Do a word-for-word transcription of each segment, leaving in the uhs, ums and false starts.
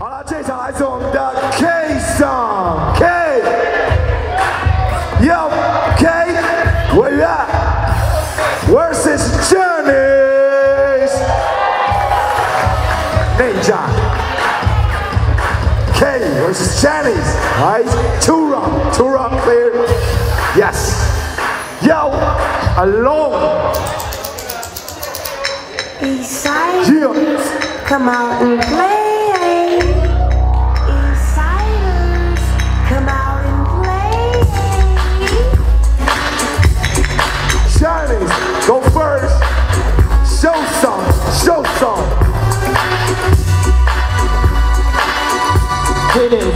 好了，这场来自我们的 K 上 K， Yo K， 委员 versus Jannis Ninja K versus Jannis. Right, two round, two round clear. Yes. Yo, alone. Beside you, come out and play. Go first. Show some. Show some. Hit it.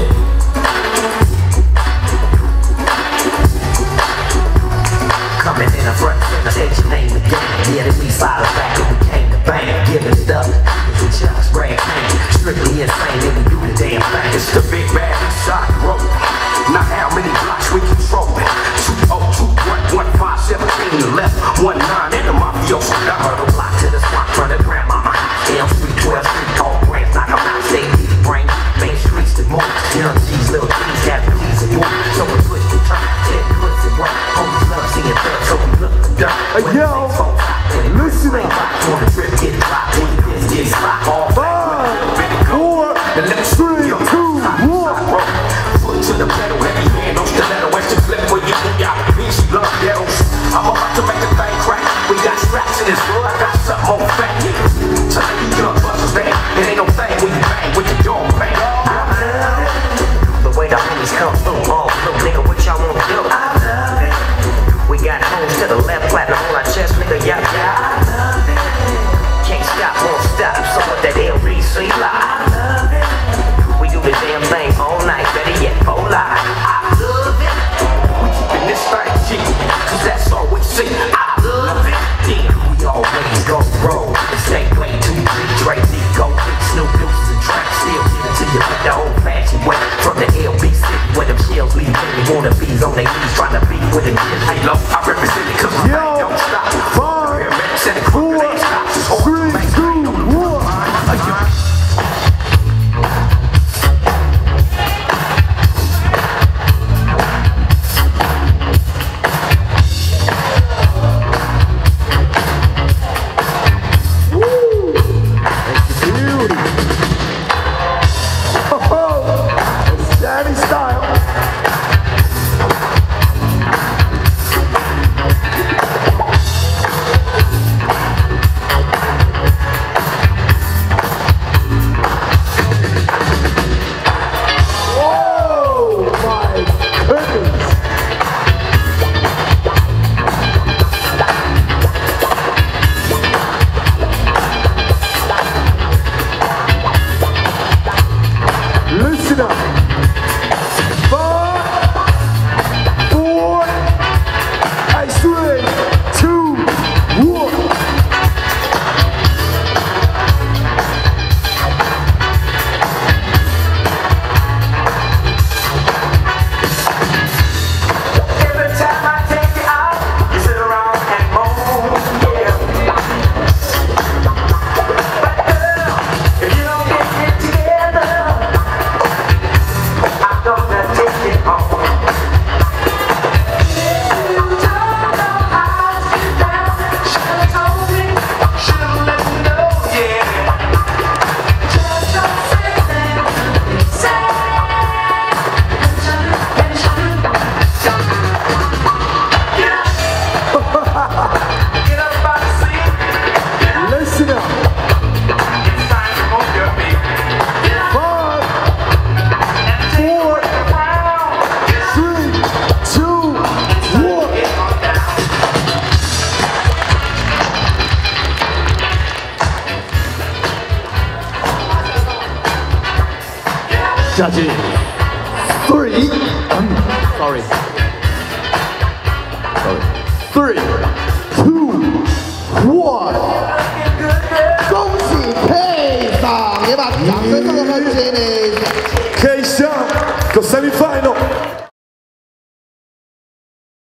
Coming in the front, I say your name again. Yeah, then we follow back and we came to bang. Giving stuff, it's a child's brain pain. Strictly insane, then we do the damn thing. It's the big bad shot rope. Not how many blocks we control it. two oh two one one five seven three to the left. One nine in the mafia, I heard a block to the spot, running around my mind. Damn street, twelve street, tall brands, knock 'em out, say easy brain, main streets to move. Young G's, little G's, half G's and more. So we push the turn, ten puts and work. Homies love seeing thugs, so we look the dirt. When the thing's on top, then it looks like rocks on the trip, get dropped, when you miss, get dropped. All back, when the four, the left street, your two, one. Foot to the pedal, heavy hand on stiletto, as you flip when you look out, bitch, you love ghetto. I'm about to make the thing crack. We got straps in this world, I got something on fat niggas. Tell me you young busters, man, it ain't no thing when you bang with the dog bang. I love it. The way the homies come through, all blue, nigga, what y'all wanna do? I love it. We got homes to the left, platinum on our chest, nigga, yeah, yeah. I love it. Can't stop, won't stop, so what that L B C lie. I love it. We do this damn thing all night, better yet, whole life. I love it. We keepin' this thing G, cause that's all we see. I love it. Damn, we always go roll. It's ain't way too big. Dre, Nico, Snoop, Deuces, and Trap. Still get it to you with the old fashioned way. From the L B C, where them shells leave really wanna be on their knees, trying to be with the kids. Hey, look, I represent it, cause my yo, don't stop. Five, four, three, two, one. Judging three, um, sorry, sorry, three, two, one,恭喜 K 上，也把掌声送给 K 上，K 上，go semi final。